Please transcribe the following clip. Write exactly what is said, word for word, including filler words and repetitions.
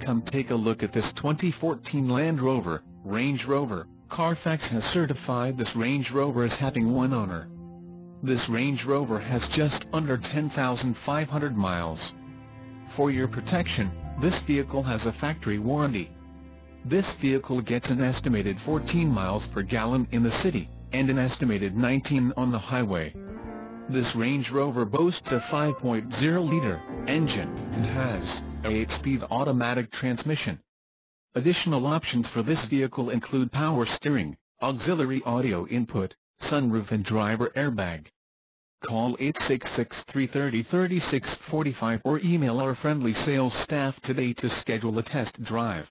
Come take a look at this twenty fourteen Land Rover, Range Rover. Carfax has certified this Range Rover as having one owner. This Range Rover has just under ten thousand five hundred miles. For your protection, this vehicle has a factory warranty. This vehicle gets an estimated fourteen miles per gallon in the city, and an estimated nineteen on the highway. This Range Rover boasts a five point oh liter engine, and has a eight-speed automatic transmission. Additional options for this vehicle include power steering, auxiliary audio input, sunroof and driver airbag. Call eight six six, three three oh, three six four five or email our friendly sales staff today to schedule a test drive.